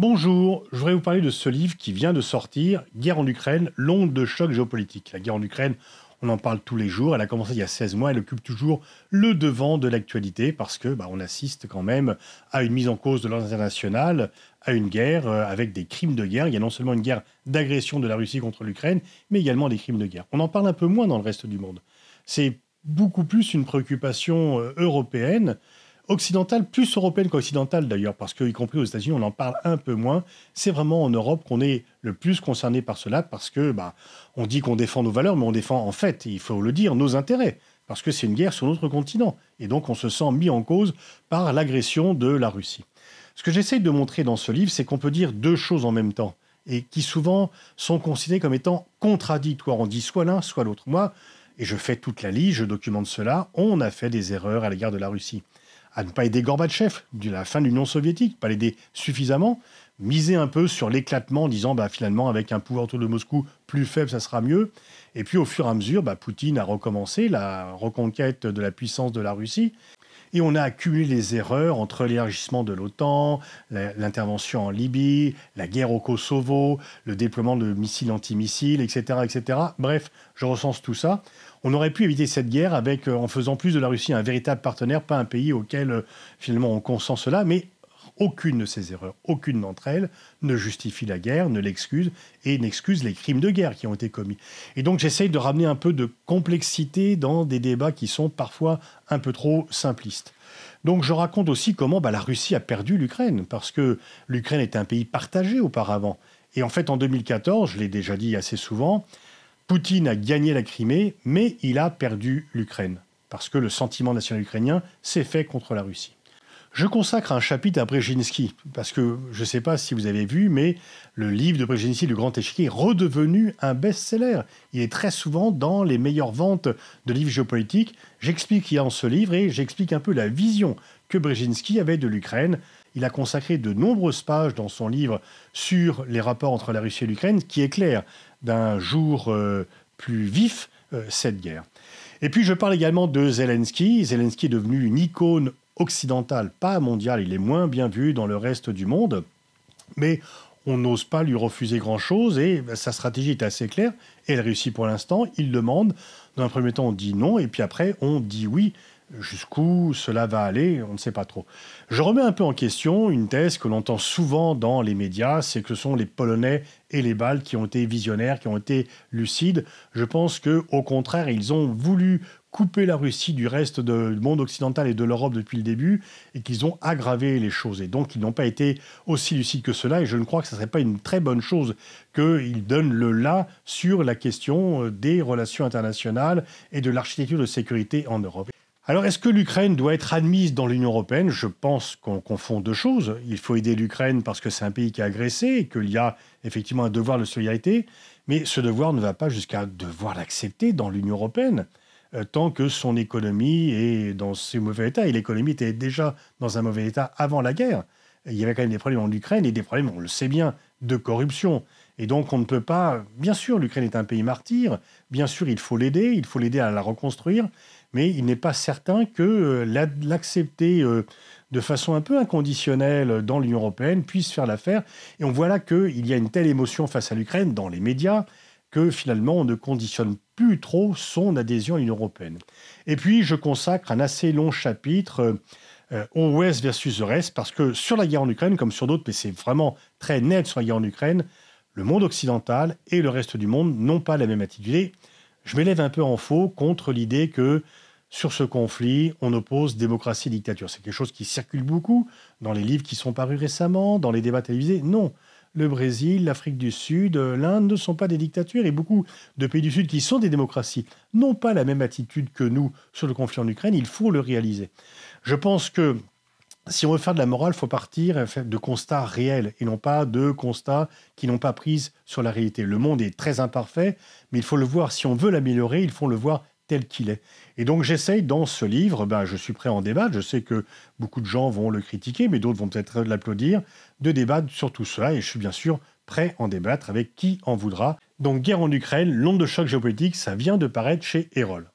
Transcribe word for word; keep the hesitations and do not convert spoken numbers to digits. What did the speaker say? Bonjour, je voudrais vous parler de ce livre qui vient de sortir, Guerre en Ukraine, l'onde de choc géopolitique. La guerre en Ukraine, on en parle tous les jours, elle a commencé il y a seize mois, elle occupe toujours le devant de l'actualité parce que bah, on assiste quand même à une mise en cause de l'ordre international, à une guerre euh, avec des crimes de guerre. Il y a non seulement une guerre d'agression de la Russie contre l'Ukraine, mais également des crimes de guerre. On en parle un peu moins dans le reste du monde. C'est beaucoup plus une préoccupation européenne, occidentale, plus européenne qu'occidentale d'ailleurs, parce qu'y compris aux États-Unis, on en parle un peu moins. C'est vraiment en Europe qu'on est le plus concerné par cela, parce que bah, on dit qu'on défend nos valeurs, mais on défend en fait, il faut le dire, nos intérêts, parce que c'est une guerre sur notre continent. Et donc on se sent mis en cause par l'agression de la Russie. Ce que j'essaye de montrer dans ce livre, c'est qu'on peut dire deux choses en même temps, et qui souvent sont considérées comme étant contradictoires. On dit soit l'un, soit l'autre. Moi, et je fais toute la liste, je documente cela, on a fait des erreurs à l'égard de la Russie. À ne pas aider Gorbatchev, de la fin de l'Union soviétique, pas l'aider suffisamment, miser un peu sur l'éclatement en disant bah, finalement avec un pouvoir autour de Moscou plus faible, ça sera mieux. Et puis au fur et à mesure, bah, Poutine a recommencé la reconquête de la puissance de la Russie. Et on a accumulé les erreurs entre l'élargissement de l'OTAN, l'intervention en Libye, la guerre au Kosovo, le déploiement de missiles antimissiles, et cetera, et cetera. Bref, je recense tout ça. On aurait pu éviter cette guerre avec, en faisant plus de la Russie un véritable partenaire, pas un pays auquel finalement on consent cela, mais aucune de ces erreurs, aucune d'entre elles ne justifie la guerre, ne l'excuse et n'excuse les crimes de guerre qui ont été commis. Et donc j'essaye de ramener un peu de complexité dans des débats qui sont parfois un peu trop simplistes. Donc je raconte aussi comment bah, la Russie a perdu l'Ukraine, parce que l'Ukraine était un pays partagé auparavant. Et en fait en deux mille quatorze, je l'ai déjà dit assez souvent, Poutine a gagné la Crimée, mais il a perdu l'Ukraine, parce que le sentiment national ukrainien s'est fait contre la Russie. Je consacre un chapitre à Brzezinski, parce que je ne sais pas si vous avez vu, mais le livre de Brzezinski, Le Grand Échiquier, est redevenu un best-seller. Il est très souvent dans les meilleures ventes de livres géopolitiques. J'explique qu'il y a en ce livre et j'explique un peu la vision que Brzezinski avait de l'Ukraine. Il a consacré de nombreuses pages dans son livre sur les rapports entre la Russie et l'Ukraine, qui éclairent d'un jour euh, plus vif euh, cette guerre. Et puis je parle également de Zelensky. Zelensky est devenu une icône occidental, pas mondial, il est moins bien vu dans le reste du monde, mais on n'ose pas lui refuser grand-chose et sa stratégie est assez claire et elle réussit pour l'instant. Il demande, dans un premier temps on dit non et puis après on dit oui. Jusqu'où cela va aller, on ne sait pas trop. Je remets un peu en question une thèse que l'on entend souvent dans les médias, c'est que ce sont les Polonais et les Baltes qui ont été visionnaires, qui ont été lucides. Je pense qu'au contraire, ils ont voulu couper la Russie du reste de, du monde occidental et de l'Europe depuis le début et qu'ils ont aggravé les choses. Et donc, ils n'ont pas été aussi lucides que cela. Et je ne crois que ce ne serait pas une très bonne chose qu'ils donnent le là sur la question des relations internationales et de l'architecture de sécurité en Europe. Alors, est-ce que l'Ukraine doit être admise dans l'Union européenne? Je pense qu'on confond deux choses. Il faut aider l'Ukraine parce que c'est un pays qui a agressé et qu'il y a effectivement un devoir de solidarité. Mais ce devoir ne va pas jusqu'à devoir l'accepter dans l'Union européenne, euh, tant que son économie est dans ses mauvais états. Et l'économie était déjà dans un mauvais état avant la guerre. Il y avait quand même des problèmes en Ukraine et des problèmes, on le sait bien, de corruption. Et donc on ne peut pas... Bien sûr, l'Ukraine est un pays martyr. Bien sûr, il faut l'aider. Il faut l'aider à la reconstruire. Mais il n'est pas certain que l'accepter de façon un peu inconditionnelle dans l'Union européenne puisse faire l'affaire. Et on voit là qu'il y a une telle émotion face à l'Ukraine dans les médias que finalement on ne conditionne plus trop son adhésion à l'Union européenne. Et puis je consacre un assez long chapitre euh, au Ouest versus le Reste parce que sur la guerre en Ukraine, comme sur d'autres, mais c'est vraiment très net sur la guerre en Ukraine, le monde occidental et le reste du monde n'ont pas la même attitude. Je m'élève un peu en faux contre l'idée que sur ce conflit, on oppose démocratie et dictature. C'est quelque chose qui circule beaucoup dans les livres qui sont parus récemment, dans les débats télévisés. Non, le Brésil, l'Afrique du Sud, l'Inde ne sont pas des dictatures et beaucoup de pays du Sud qui sont des démocraties n'ont pas la même attitude que nous sur le conflit en Ukraine. Il faut le réaliser. Je pense que si on veut faire de la morale, il faut partir de constats réels et non pas de constats qui n'ont pas prise sur la réalité. Le monde est très imparfait, mais il faut le voir. Si on veut l'améliorer, il faut le voir tel qu'il est. Et donc j'essaye dans ce livre, ben, je suis prêt à en débattre, je sais que beaucoup de gens vont le critiquer, mais d'autres vont peut-être l'applaudir, de débattre sur tout cela. Et je suis bien sûr prêt à en débattre avec qui en voudra. Donc Guerre en Ukraine, l'onde de choc géopolitique, ça vient de paraître chez Eyrolles.